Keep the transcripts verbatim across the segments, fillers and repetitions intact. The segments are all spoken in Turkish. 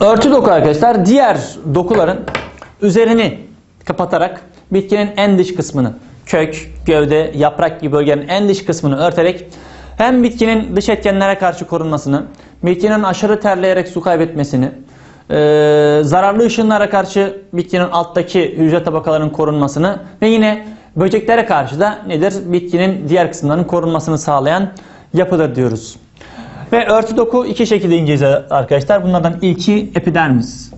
Örtü doku arkadaşlar diğer dokuların üzerini kapatarak bitkinin en dış kısmını, kök, gövde, yaprak gibi bölgenin en dış kısmını örterek hem bitkinin dış etkenlere karşı korunmasını, bitkinin aşırı terleyerek su kaybetmesini, e, zararlı ışınlara karşı bitkinin alttaki hücre tabakalarının korunmasını ve yine böceklere karşı da nedir? Bitkinin diğer kısımlarının korunmasını sağlayan yapıdır diyoruz. Ve örtü doku iki şekilde inceleyeceğiz arkadaşlar. Bunlardan ilki epidermis.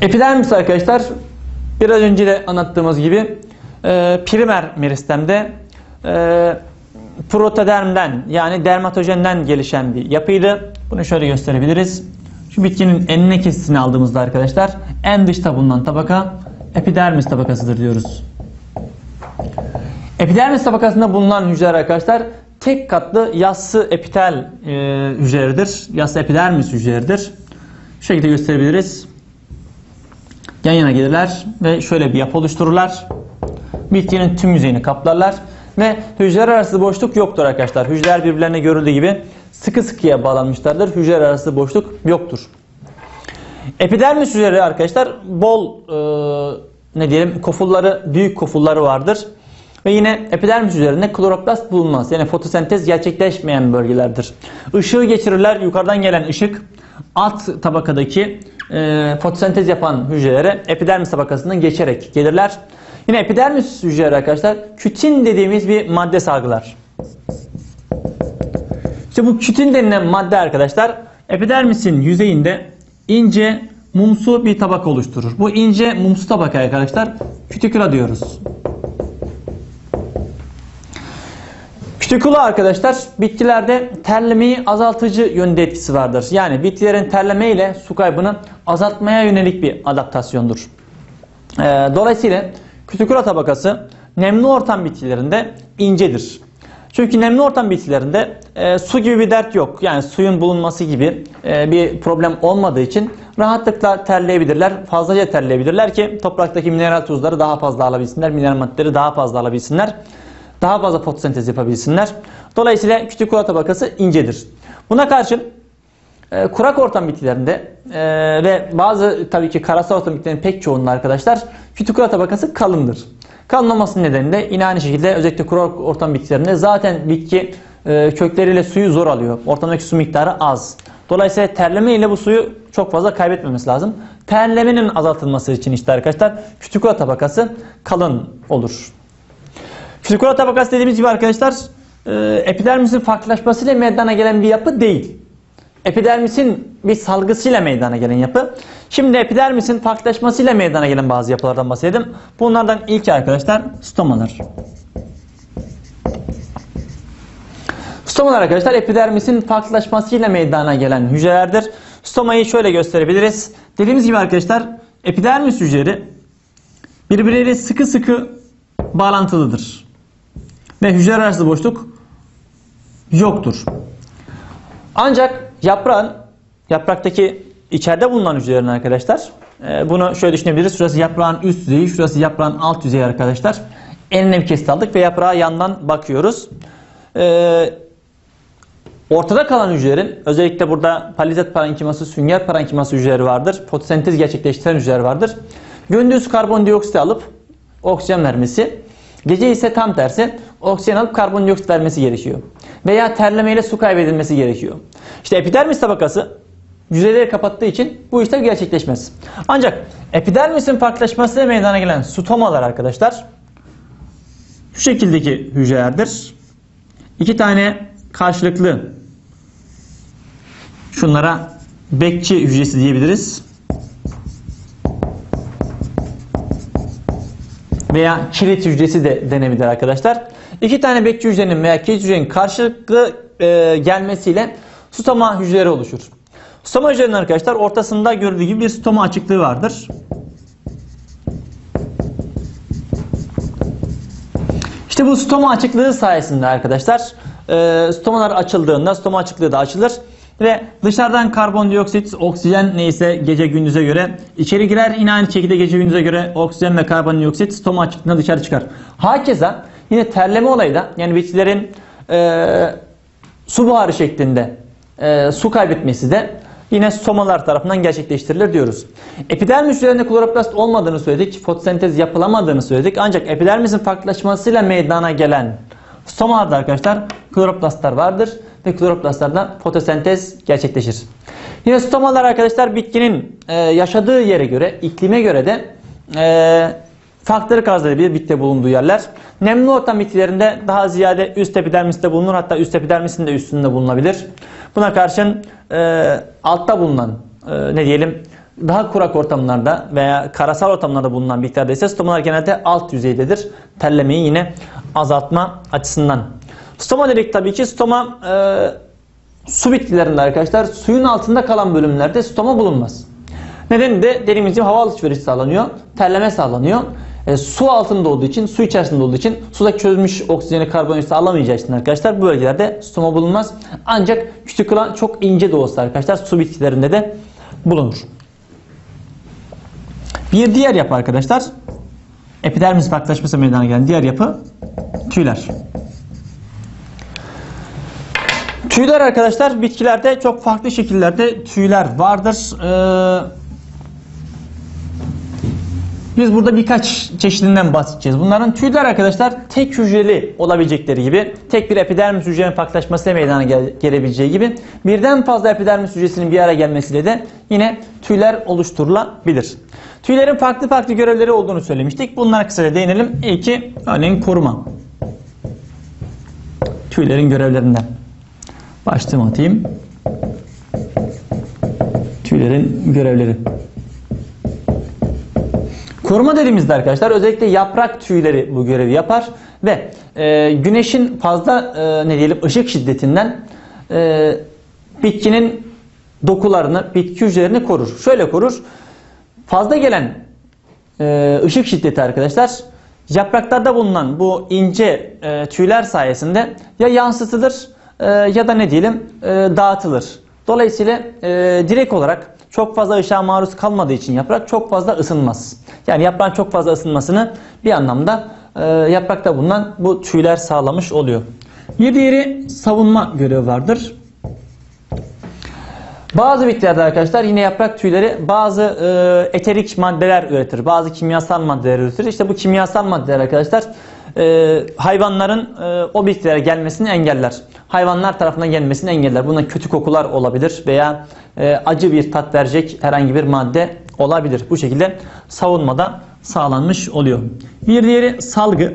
Epidermis arkadaşlar biraz önce de anlattığımız gibi e, primer meristemde e, protodermden yani dermatojenden gelişen bir yapıydı. Bunu şöyle gösterebiliriz. Şu bitkinin enine kesisini aldığımızda arkadaşlar en dışta bulunan tabaka epidermis tabakasıdır diyoruz. Epidermis tabakasında bulunan hücreler arkadaşlar tek katlı yassı epitel e, hücreleridir. Yassı epidermis hücreleridir. Şu şekilde gösterebiliriz. Yan yana gelirler ve şöyle bir yapı oluştururlar. Bitkinin tüm yüzeyini kaplarlar ve hücreler arası boşluk yoktur arkadaşlar. Hücreler birbirlerine görüldüğü gibi sıkı sıkıya bağlanmışlardır. Hücreler arası boşluk yoktur. Epidermis hücreleri arkadaşlar bol e, ne diyelim kofulları, büyük kofulları vardır. Ve yine epidermis üzerinde kloroplast bulunmaz. Yani fotosentez gerçekleşmeyen bölgelerdir. Işığı geçirirler. Yukarıdan gelen ışık alt tabakadaki e, fotosentez yapan hücrelere epidermis tabakasından geçerek gelirler. Yine epidermis hücreleri arkadaşlar kütin dediğimiz bir madde salgılar. İşte bu kütin denilen madde arkadaşlar epidermisin yüzeyinde ince mumsu bir tabaka oluşturur. Bu ince mumsu tabakaya arkadaşlar kütiküla diyoruz. Kütiküla arkadaşlar bitkilerde terlemeyi azaltıcı yönde etkisi vardır. Yani bitkilerin terleme ile su kaybını azaltmaya yönelik bir adaptasyondur. Ee, dolayısıyla kütiküla tabakası nemli ortam bitkilerinde incedir. Çünkü nemli ortam bitkilerinde e, su gibi bir dert yok. Yani suyun bulunması gibi e, bir problem olmadığı için rahatlıkla terleyebilirler. Fazlaca terleyebilirler ki topraktaki mineral tuzları daha fazla alabilsinler. Mineral maddeleri daha fazla alabilsinler. Daha fazla fotosentez yapabilsinler. Dolayısıyla kütiküla tabakası incedir. Buna karşın e, kurak ortam bitkilerinde e, ve bazı tabii ki karasal ortam bitkilerinin pek çoğunda arkadaşlar kütiküla tabakası kalındır. Kalın olmasının nedeni de yine aynı şekilde özellikle kurak ortam bitkilerinde zaten bitki e, kökleriyle suyu zor alıyor. Ortamdaki su miktarı az. Dolayısıyla terleme ile bu suyu çok fazla kaybetmemesi lazım. Terlemenin azaltılması için işte arkadaşlar kütiküla tabakası kalın olur. Kütiküla tabakası dediğimiz gibi arkadaşlar epidermisin farklılaşmasıyla meydana gelen bir yapı değil. Epidermisin bir salgısıyla meydana gelen yapı. Şimdi epidermisin farklılaşmasıyla meydana gelen bazı yapılardan bahsedelim. Bunlardan ilki arkadaşlar stomalar. Stomalar arkadaşlar epidermisin farklılaşmasıyla meydana gelen hücrelerdir. Stomayı şöyle gösterebiliriz. Dediğimiz gibi arkadaşlar epidermis hücreleri birbirleriyle sıkı sıkı bağlantılıdır. Ve hücre arası boşluk yoktur. Ancak yaprağın, yapraktaki içeride bulunan hücrelerin arkadaşlar, bunu şöyle düşünebiliriz. Şurası yaprağın üst yüzeyi, şurası yaprağın alt yüzeyi arkadaşlar. Enine bir kesit aldık ve yaprağa yandan bakıyoruz. Ortada kalan hücrelerin, özellikle burada palizat parenkiması, sünger parenkiması hücreleri vardır. Fotosentez gerçekleştiren hücreler vardır. Gündüz karbondioksit alıp oksijen vermesi, gece ise tam tersi oksijen alıp karbondioksit vermesi gerekiyor. Veya terlemeyle su kaybedilmesi gerekiyor. İşte epidermis tabakası yüzeyleri kapattığı için bu işlem gerçekleşmez. Ancak epidermisin farklılaşmasıyla meydana gelen stomalar arkadaşlar şu şekildeki hücrelerdir. İki tane karşılıklı, şunlara bekçi hücresi diyebiliriz. Veya kilit hücresi de denebilir arkadaşlar. İki tane bekçi hücrenin veya kilit hücrenin karşılıklı e, gelmesiyle stoma hücreleri oluşur. Stoma hücrelerinin arkadaşlar ortasında görüldüğü gibi bir stoma açıklığı vardır. İşte bu stoma açıklığı sayesinde arkadaşlar e, stomalar açıldığında stoma açıklığı da açılır. Ve dışarıdan karbondioksit, oksijen neyse gece gündüze göre içeri girer. Yine aynı şekilde gece gündüze göre oksijen ve karbondioksit stoma açıklığına dışarı çıkar. Hakeza yine terleme olayı da yani bitkilerin e, su buharı şeklinde e, su kaybetmesi de yine somalar tarafından gerçekleştirilir diyoruz. Epidermis üzerinde kloroplast olmadığını söyledik, fotosentez yapılamadığını söyledik. Ancak epidermisin farklılaşmasıyla meydana gelen somalarda arkadaşlar kloroplastlar vardır ve kloroplastlarda fotosentez gerçekleşir. Yine stomalar arkadaşlar bitkinin e, yaşadığı yere göre, iklime göre de e, farklılık arz edebilir bitkide bulunduğu yerler. Nemli ortam bitkilerinde daha ziyade üst epidermiste bulunur, hatta üst epidermisin de üstünde bulunabilir. Buna karşın e, altta bulunan e, ne diyelim daha kurak ortamlarda veya karasal ortamlarda bulunan bitkilerde ise stomalar genelde alt yüzeydedir. Terlemeyi yine azaltma açısından. Stoma dedik tabii ki stoma e, su bitkilerinde arkadaşlar suyun altında kalan bölümlerde stoma bulunmaz. Nedeni de dediğimiz gibi hava alışverişi sağlanıyor, terleme sağlanıyor. E, su altında olduğu için, su içerisinde olduğu için sudaki çözmüş oksijeni, karbonhidratı alamayacağı için arkadaşlar bu bölgelerde stoma bulunmaz. Ancak küçük olan çok ince de olsa arkadaşlar su bitkilerinde de bulunur. Bir diğer yapı arkadaşlar, epidermis farklılaşması meydana gelen diğer yapı tüyler. Tüyler arkadaşlar bitkilerde çok farklı şekillerde tüyler vardır. Ee, biz burada birkaç çeşidinden bahsedeceğiz. Bunların tüyler arkadaşlar tek hücreli olabilecekleri gibi, tek bir epidermis hücrenin farklılaşmasıyla meydana gele gelebileceği gibi birden fazla epidermis hücresinin bir araya gelmesiyle de yine tüyler oluşturulabilir. Tüylerin farklı farklı görevleri olduğunu söylemiştik. Bunlara kısaca değinelim. İlki örneğin koruma. Tüylerin görevlerinden. Başlığımı atayım. Tüylerin görevleri. Koruma dediğimizde arkadaşlar özellikle yaprak tüyleri bu görevi yapar ve e, güneşin fazla e, ne diyelim ışık şiddetinden e, bitkinin dokularını, bitki hücrelerini korur. Şöyle korur. Fazla gelen e, ışık şiddeti arkadaşlar yapraklarda bulunan bu ince e, tüyler sayesinde ya yansıtılır e, ya da ne diyelim e, dağıtılır. Dolayısıyla e, direkt olarak çok fazla ışığa maruz kalmadığı için yaprak çok fazla ısınmaz. Yani yaprağın çok fazla ısınmasını bir anlamda e, yaprakta bulunan bu tüyler sağlamış oluyor. Bir diğeri savunma görevi vardır. Bazı bitkilerde arkadaşlar yine yaprak tüyleri bazı e, eterik maddeler üretir. Bazı kimyasal maddeler üretir. İşte bu kimyasal maddeler arkadaşlar e, hayvanların e, o bitkilere gelmesini engeller. Hayvanlar tarafından gelmesini engeller. Bundan kötü kokular olabilir veya e, acı bir tat verecek herhangi bir madde olabilir. Bu şekilde savunmada sağlanmış oluyor. Bir diğeri salgı.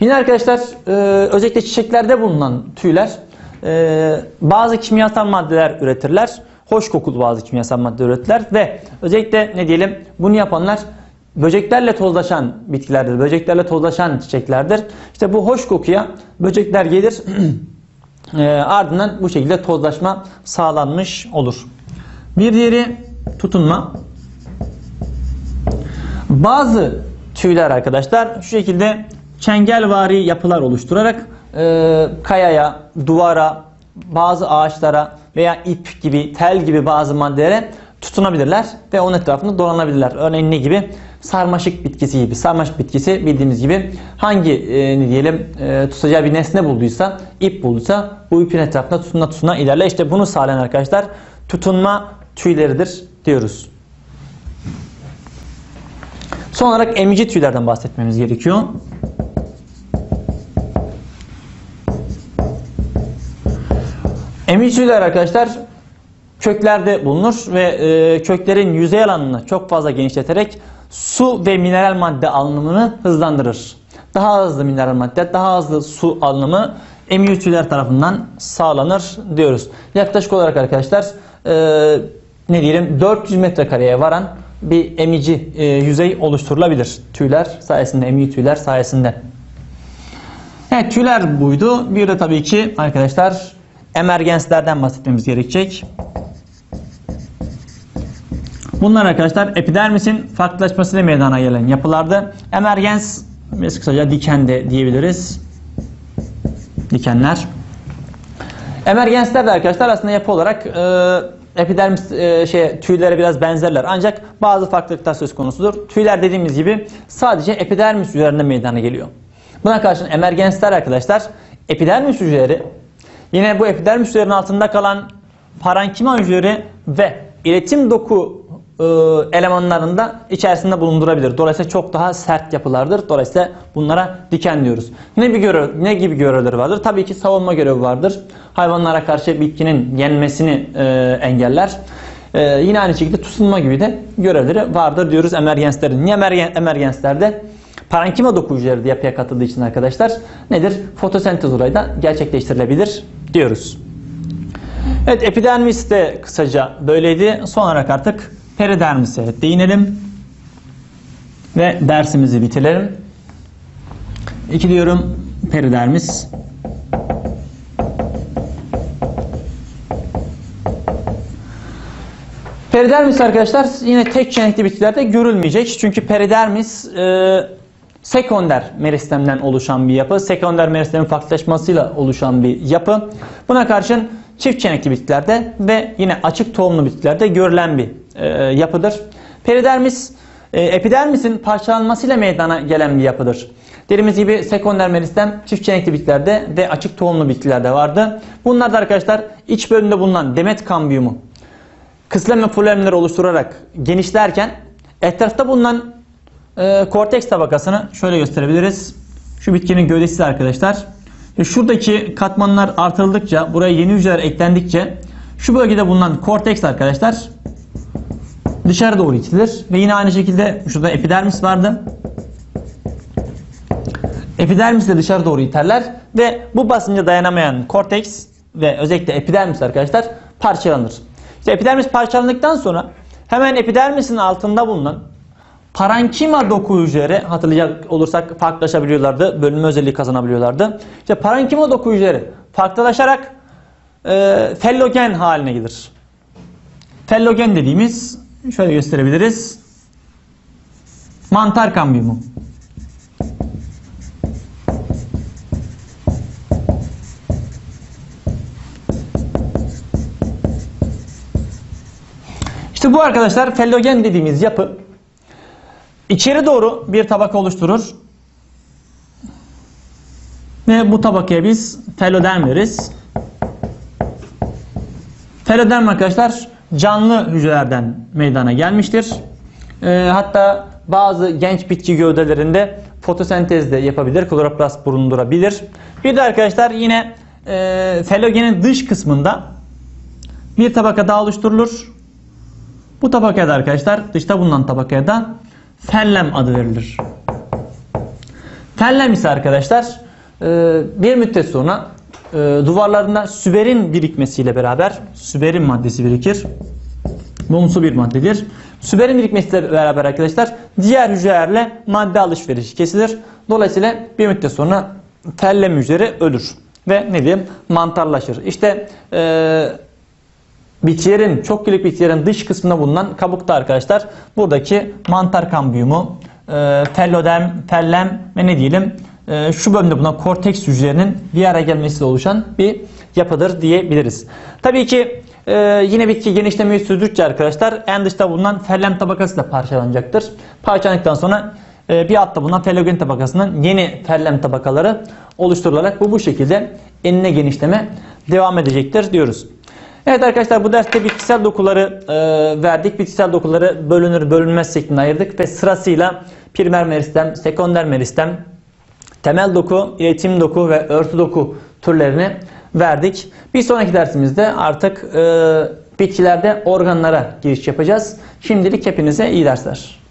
Yine arkadaşlar e, özellikle çiçeklerde bulunan tüyler Ee, bazı kimyasal maddeler üretirler. Hoş kokulu bazı kimyasal maddeler üretirler ve özellikle ne diyelim bunu yapanlar böceklerle tozlaşan bitkilerdir. Böceklerle tozlaşan çiçeklerdir. İşte bu hoş kokuya böcekler gelir. e, ardından bu şekilde tozlaşma sağlanmış olur. Bir diğeri tutunma. Bazı tüyler arkadaşlar şu şekilde çengelvari yapılar oluşturarak E, kayaya, duvara, bazı ağaçlara veya ip gibi, tel gibi bazı maddelere tutunabilirler ve onun etrafında dolanabilirler. Örneğin ne gibi? Sarmaşık bitkisi gibi. Sarmaşık bitkisi bildiğimiz gibi hangi e, ne diyelim e, tutacağı bir nesne bulduysa, ip bulduysa bu ipin etrafında tutuna tutuna ilerler. İşte bunu sağlayan arkadaşlar tutunma tüyleridir diyoruz. Son olarak emici tüylerden bahsetmemiz gerekiyor. Emici tüyler arkadaşlar köklerde bulunur ve e, köklerin yüzey alanını çok fazla genişleterek su ve mineral madde alınımını hızlandırır. Daha hızlı mineral madde, daha hızlı su alınımı emici tüyler tarafından sağlanır diyoruz. Yaklaşık olarak arkadaşlar e, ne diyelim dört yüz metrekareye varan bir emici e, yüzey oluşturulabilir tüyler sayesinde, emici tüyler sayesinde. Evet, tüyler buydu. Bir de tabii ki arkadaşlar emergenslerden bahsetmemiz gerekecek. Bunlar arkadaşlar epidermisin farklılaşmasıyla meydana gelen yapılarda emergens, biz kısaca diken de diyebiliriz. Dikenler. Emergensler de arkadaşlar aslında yapı olarak e, epidermis e, şey tüylere biraz benzerler. Ancak bazı farklılıklar söz konusudur. Tüyler dediğimiz gibi sadece epidermis üzerinde meydana geliyor. Buna karşın emergensler arkadaşlar epidermis hücreleri Yine bu epidermis üzerinin altında kalan parenkima hücreleri ve iletim doku e, elemanlarında içerisinde bulundurabilir. Dolayısıyla çok daha sert yapılardır. Dolayısıyla bunlara diken diyoruz. Ne bir görev, ne gibi görevleri vardır? Tabii ki savunma görevi vardır. Hayvanlara karşı bitkinin yenmesini e, engeller. E, yine aynı şekilde tutunma gibi de görevleri vardır diyoruz emergenslerin. Niye emergenslerde? Parenkima doku hücreleri de yapıya katıldığı için arkadaşlar nedir? Fotosentez olayı da gerçekleştirilebilir diyoruz. Evet, epidermis de kısaca böyleydi. Son olarak artık peridermise değinelim ve dersimizi bitirelim. İki diyorum peridermis. Peridermis arkadaşlar yine tek çenekli bitkilerde görülmeyecek. Çünkü peridermis e, sekonder meristemden oluşan bir yapı. Sekonder meristemin farklılaşmasıyla oluşan bir yapı. Buna karşın çift çenekli bitkilerde ve yine açık tohumlu bitkilerde görülen bir e, yapıdır. Peridermis, e, epidermisin parçalanmasıyla meydana gelen bir yapıdır. Dediğimiz gibi sekonder meristem çift çenekli bitkilerde ve açık tohumlu bitkilerde vardı. Bunlar da arkadaşlar iç bölümde bulunan demet kambiyumu kıslenme polenleri oluşturarak genişlerken etrafta bulunan e, korteks tabakasını şöyle gösterebiliriz. Şu bitkinin gövdesi arkadaşlar. Şuradaki katmanlar artırıldıkça, buraya yeni hücreler eklendikçe şu bölgede bulunan korteks arkadaşlar dışarı doğru itilir. Ve yine aynı şekilde şurada epidermis vardı. Epidermis de dışarı doğru iterler ve bu basınca dayanamayan korteks ve özellikle epidermis arkadaşlar parçalanır. İşte epidermis parçalandıktan sonra hemen epidermisin altında bulunan parenkima doku hücreleri, hatırlayacak olursak farklılaşabiliyorlardı. Bölünme özelliği kazanabiliyorlardı. İşte parenkima doku hücreleri farklılaşarak e, fellogen haline gelir. Fellogen dediğimiz, şöyle gösterebiliriz. Mantar kambiyumu. İşte bu arkadaşlar fellogen dediğimiz yapı İçeri doğru bir tabaka oluşturur. Ve bu tabakaya biz feloderm deriz. Feloderm arkadaşlar canlı hücrelerden meydana gelmiştir. E, hatta bazı genç bitki gövdelerinde fotosentez de yapabilir. Kloroplast bulundurabilir. Bir de arkadaşlar yine e, felogenin dış kısmında bir tabaka daha oluşturulur. Bu tabakaya da arkadaşlar dışta bulunan tabakaya da Fellem adı verilir. Fellem ise arkadaşlar bir müddet sonra duvarlarında süberin birikmesiyle beraber süberin maddesi birikir. Mumsu bir maddedir. Süberin birikmesiyle beraber arkadaşlar diğer hücrelerle madde alışverişi kesilir. Dolayısıyla bir müddet sonra fellem hücreleri ölür ve ne diyeyim mantarlaşır. İşte e, bitkilerin, çok gülük bitkilerin dış kısmında bulunan kabukta arkadaşlar buradaki mantar kambiyumu, e, felloderm, fellem ve ne diyelim e, şu bölümde bulunan korteks hücrelerinin bir araya gelmesiyle oluşan bir yapıdır diyebiliriz. Tabii ki e, yine bitki genişlemeyi sürdükçe arkadaşlar en dışta bulunan fellem tabakası da parçalanacaktır. Parçalandıktan sonra e, bir altta bulunan fellogen tabakasının yeni fellem tabakaları oluşturularak bu bu şekilde enine genişleme devam edecektir diyoruz. Evet arkadaşlar, bu derste bitkisel dokuları e, verdik. Bitkisel dokuları bölünür bölünmez şeklinde ayırdık ve sırasıyla primer meristem, sekonder meristem, temel doku, iletim doku ve örtü doku türlerini verdik. Bir sonraki dersimizde artık e, bitkilerde organlara giriş yapacağız. Şimdilik hepinize iyi dersler.